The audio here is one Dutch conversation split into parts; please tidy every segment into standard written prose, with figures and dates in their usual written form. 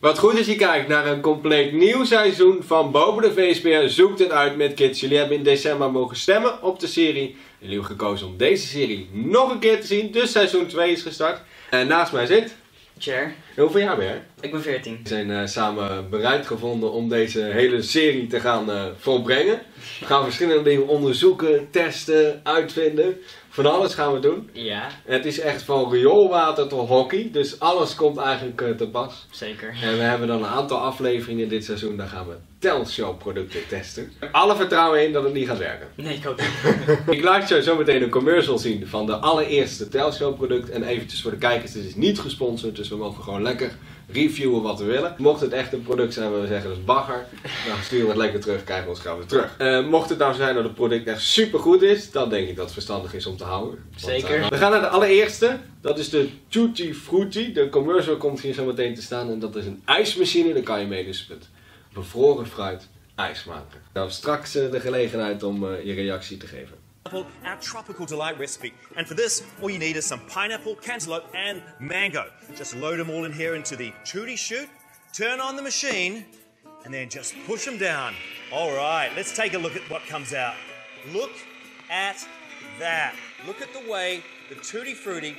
Wat goed is, je kijkt naar een compleet nieuw seizoen van Bobo de Feestbeer Zoekt het uit met kids. Jullie hebben in december mogen stemmen op de serie. En jullie hebben gekozen om deze serie nog een keer te zien. Dus seizoen 2 is gestart. En naast mij zit... Cher. Hoeveel jaar ben je? Ik ben 14. We zijn samen bereid gevonden om deze hele serie te gaan volbrengen. We gaan verschillende dingen onderzoeken, testen, uitvinden. Van alles gaan we doen. Ja. En het is echt van rioolwater tot hockey. Dus alles komt eigenlijk te pas. Zeker. En we hebben dan een aantal afleveringen dit seizoen. Daar gaan we TellShell producten testen. Alle vertrouwen in dat het niet gaat werken. Nee, ik ook niet. Ik laat jou zo meteen een commercial zien van de allereerste TellShell product. En eventjes voor de kijkers, dit is niet gesponsord. Dus we mogen gewoon lekker reviewen wat we willen. Mocht het echt een product zijn waar we zeggen dat is bagger, dan sturen we het lekker terug, krijgen we ons gauw weer terug. Mocht het nou zijn dat het product echt super goed is, dan denk ik dat het verstandig is om te houden. Zeker. Want, we gaan naar de allereerste. Dat is de Tutti Frutti. De commercial komt hier zo meteen te staan en dat is een ijsmachine. Daar kan je mee dus met bevroren fruit ijs maken. Nou, straks de gelegenheid om je reactie te geven. Our tropical delight recipe, and for this all you need is some pineapple, cantaloupe and mango. Just load them all in here into the tutti chute, turn on the machine and then just push them down. Alright, let's take a look at what comes out. Look at that. Look at the way the tutti frutti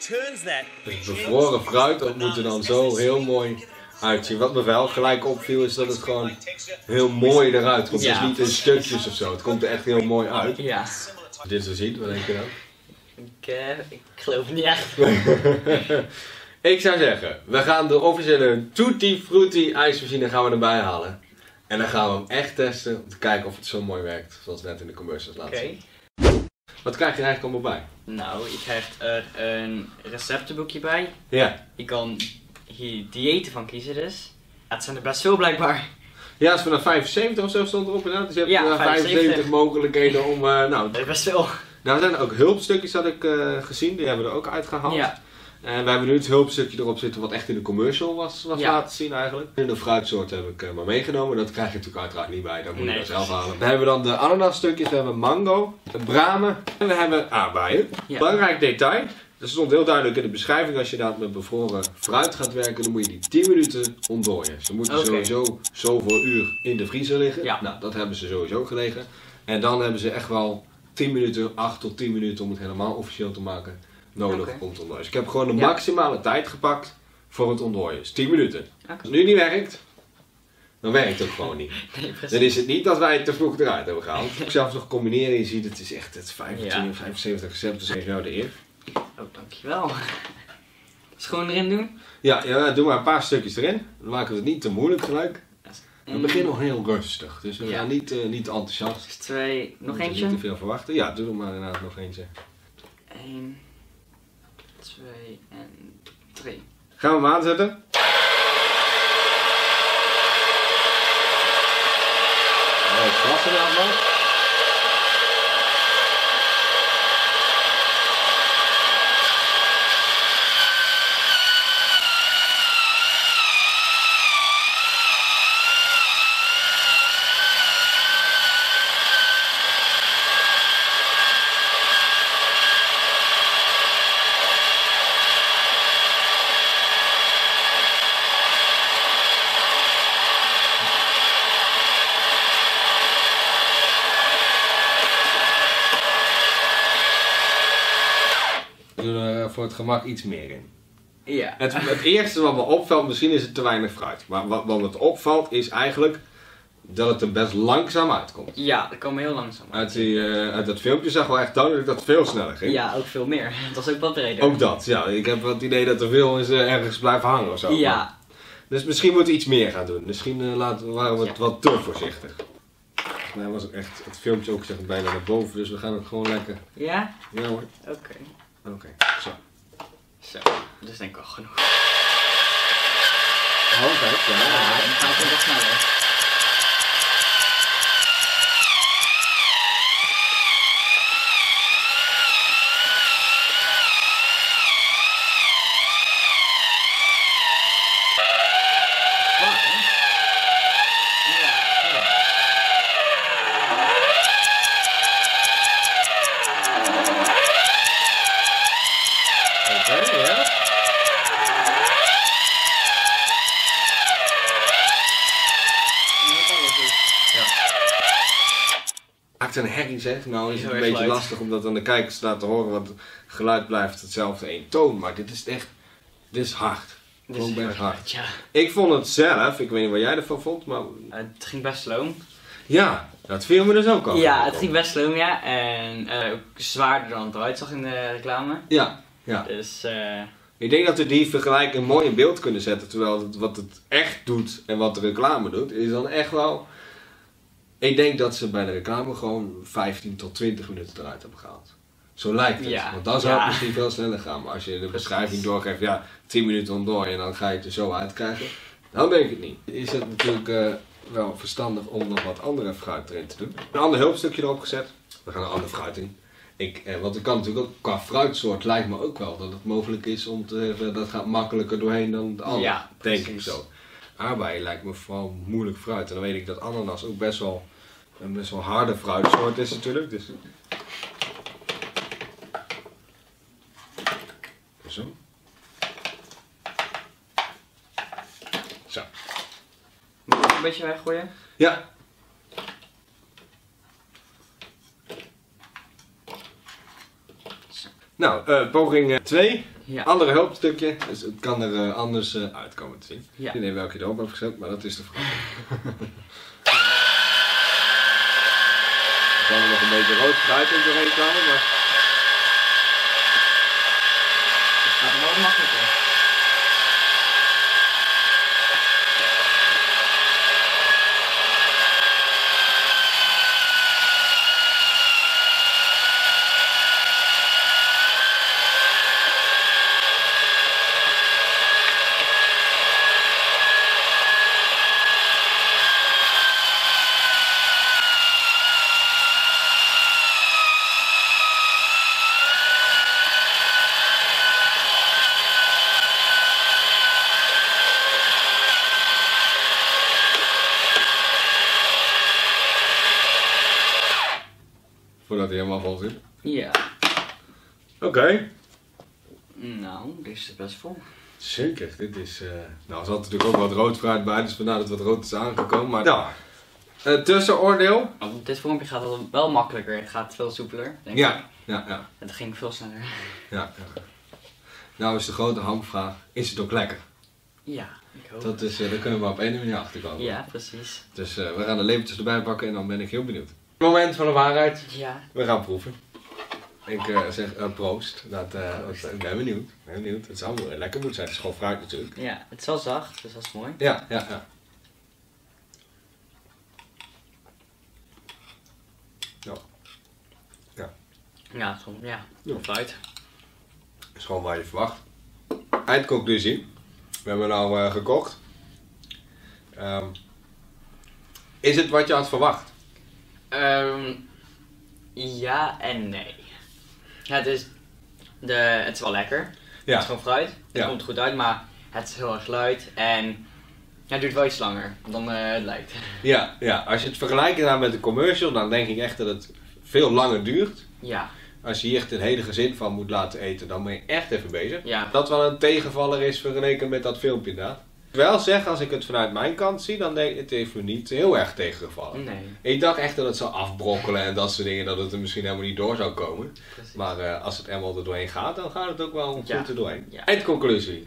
turns that. Dus bevroren fruit, dat moet er dan zo heel mooi uitzien. Wat me wel gelijk opviel is dat het gewoon heel mooi eruit komt. Ja. Dus niet in stukjes of zo. Het komt er echt heel mooi uit. Ja. Als je dit zo ziet, wat denk je dan? Ik geloof het niet echt. Ik zou zeggen, we gaan de officiële Tutti Frutti ijsmachine gaan we erbij halen. En dan gaan we hem echt testen om te kijken of het zo mooi werkt. Zoals net in de commercials laten zien. Wat krijg je er eigenlijk allemaal bij? Nou, je krijgt er een receptenboekje bij. Ja. Je kan hier diëten van kiezen dus. Ja, het zijn er best veel blijkbaar. Ja, het is vanaf 75 of zo stond erop inderdaad. Dus je hebt 75 mogelijkheden om... nou, dat is best veel. Nou, er zijn ook hulpstukjes had ik gezien. Die hebben we er ook uitgehaald. Ja. En we hebben nu het hulpstukje erop zitten wat echt in de commercial was laten zien eigenlijk. En de fruitsoort heb ik maar meegenomen. Dat krijg je natuurlijk uiteraard niet bij. Dat moet je zelf halen. Dan hebben we dan de ananasstukjes, we hebben mango, bramen en we hebben aardbeien. Ja. Belangrijk detail. Dat stond heel duidelijk in de beschrijving, als je daar met bevroren fruit gaat werken, dan moet je die 10 minuten ontdooien. Ze moeten sowieso zoveel uur in de vriezer liggen. Ja. Nou, dat hebben ze sowieso gelegen. En dan hebben ze echt wel 10 minuten, 8 tot 10 minuten om het helemaal officieel te maken, nodig om te ontdooien. Dus ik heb gewoon de maximale tijd gepakt voor het ontdooien. Dus 10 minuten. Okay. Als het nu niet werkt, dan werkt het ook gewoon niet. Nee, dan is het niet dat wij het te vroeg eruit hebben gehaald. Ik zou het nog combineren, je ziet het is echt het 75 recepten, dus geef jou de eer. Oh, dankjewel. Schoon erin doen? Ja, doe maar een paar stukjes erin. Dan maken we het niet te moeilijk gelijk. We beginnen nog heel rustig, dus we gaan niet enthousiast. Dus nog eentje? Niet te veel verwachten. Ja, doe er maar inderdaad nog eentje. 1, 2 en 3. Gaan we hem aanzetten? Oh, het was er allemaal. Voor het gemak iets meer in. Ja. Het eerste wat me opvalt, misschien is het te weinig fruit. Maar wat me opvalt is eigenlijk dat het er best langzaam uitkomt. Ja, dat kwam heel langzaam uit. Uit dat filmpje zag wel echt duidelijk dat het veel sneller ging. Ja, ook veel meer. Het was ook wat breder. Ook dat, ja. Ik heb wel het idee dat er veel is ergens blijven hangen of zo. Ja. Maar, dus misschien moeten we iets meer gaan doen. Misschien waren we wat te voorzichtig. Volgens mij was het echt het filmpje ook bijna naar boven, dus we gaan het gewoon lekker. Ja? Ja hoor. Oké, zo. Zo, dat is denk ik al genoeg. Oh, kijk, dan gaan we het nog sneller. maakt een herrie, zeg. Nou is het een beetje geluid. Lastig om dat aan de kijkers te laten horen, want het geluid blijft hetzelfde één toon. Maar dit is echt, dit is hard. Dit is heel hard. Ja. Ik vond het zelf, ik weet niet wat jij ervan vond, maar... het ging best sloom. Ja, dat viel me dus ook al. Ja, het ging best sloom, ja. En ook zwaarder dan het eruit zag in de reclame. Ja, ja. Dus... ik denk dat we die vergelijking mooi in beeld kunnen zetten, terwijl het, wat het echt doet en wat de reclame doet, is dan echt wel... Ik denk dat ze bij de reclame gewoon 15 tot 20 minuten eruit hebben gehaald. Zo lijkt het, ja, want dan zou het misschien veel sneller gaan. Maar als je de beschrijving doorgeeft, ja, 10 minuten onderdoor en dan ga je het er zo uitkrijgen, dan denk ik het niet. Is het natuurlijk wel verstandig om nog wat andere fruit erin te doen. Een ander hulpstukje erop gezet, we gaan een andere fruit in. Want het kan natuurlijk ook, qua fruitsoort lijkt me ook wel dat het mogelijk is om te zeggen, dat gaat makkelijker doorheen dan de andere, ja, denk ik zo. Aardbei lijkt me vooral moeilijk fruit en dan weet ik dat ananas ook best wel een harde fruitsoort is natuurlijk. Dus... Zo. Zo. Moet ik een beetje weggooien? Ja. Nou, poging 2. Ja. Andere hulpstukje. Dus het kan er anders uitkomen te zien. Ja. Ik weet niet welke je erop hebt gezet, maar dat is de vraag. Er kan er nog een beetje rood fruit in doorheen komen, maar... Het gaat wel makkelijker. Voordat hij helemaal vol zit. Ja. Oké. Nou, dit is best vol. Zeker, dit is... Nou, er zat natuurlijk ook wat rood fruit bij, dus vandaar dat wat rood is aangekomen. Maar nou, tussenoordeel. Nou, op dit vormpje gaat het wel makkelijker. Het gaat veel soepeler, denk ik. Ja, ja. Het ging veel sneller. Ja, ja. Nou is de grote hamvraag, is het ook lekker? Ja, ik hoop. Dat is, daar kunnen we op één manier achterkomen. Ja, precies. Dus we gaan de lepeltjes erbij pakken en dan ben ik heel benieuwd. Moment van de waarheid. Ja. We gaan proeven. Ik zeg proost. Proost. Ik ben benieuwd. Het zou wel lekker moeten zijn. Het is gewoon fruit natuurlijk. Ja, het is wel zacht, dus dat is mooi. Ja, ja, ja. Ja. Ja, ja, gewoon, ja, ja. Fruit. Het is gewoon waar je verwacht. Eindconclusie. We hebben nou gekocht. Is het wat je had verwacht? Ja en nee. Ja, het is wel lekker. Ja. Het is gewoon fruit. Het komt goed uit, maar het is heel erg luid en het duurt wel iets langer dan het lijkt. Ja, ja, als je het vergelijkt met de commercial, dan denk ik echt dat het veel langer duurt. Ja. Als je hier echt het hele gezin van moet laten eten, dan ben je echt even bezig. Ja. Dat wel een tegenvaller is vergeleken met dat filmpje daar. Ik wil wel zeggen, als ik het vanuit mijn kant zie, dan denk ik, het heeft me niet heel erg tegengevallen. Nee. Ik dacht echt dat het zou afbrokkelen en dat soort dingen, dat het er misschien helemaal niet door zou komen. Precies. Maar als het helemaal er doorheen gaat, dan gaat het ook wel goed er doorheen. Ja. Eindconclusie.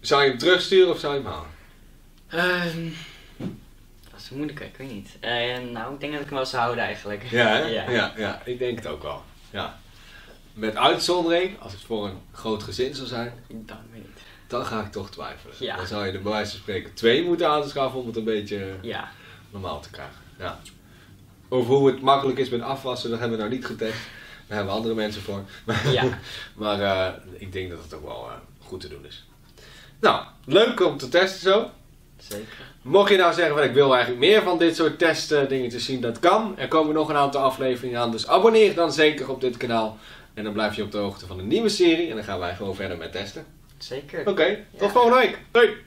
Zou je hem terugsturen of zou je hem halen? Dat is moeilijk, ik weet niet. Nou, ik denk dat ik hem wel zou houden eigenlijk. Ja, ja. Ja, ja, ik denk het ook wel. Ja. Met uitzondering, als het voor een groot gezin zou zijn. Dan weet ik. Dan ga ik toch twijfelen. Ja. Dan zou je er bij wijze van spreken 2 moeten aanschaffen om het een beetje normaal te krijgen. Ja. Over hoe het makkelijk is met afwassen, dat hebben we nou niet getest. Daar hebben we andere mensen voor. Ja. Maar ik denk dat het ook wel goed te doen is. Nou, leuk om te testen zo. Zeker. Mocht je nou zeggen van ik wil eigenlijk meer van dit soort testdingen te zien, dat kan. Er komen nog een aantal afleveringen aan, dus abonneer dan zeker op dit kanaal. En dan blijf je op de hoogte van de nieuwe serie en dan gaan wij gewoon verder met testen. Zeker. Oké, tot volgende week. Doei!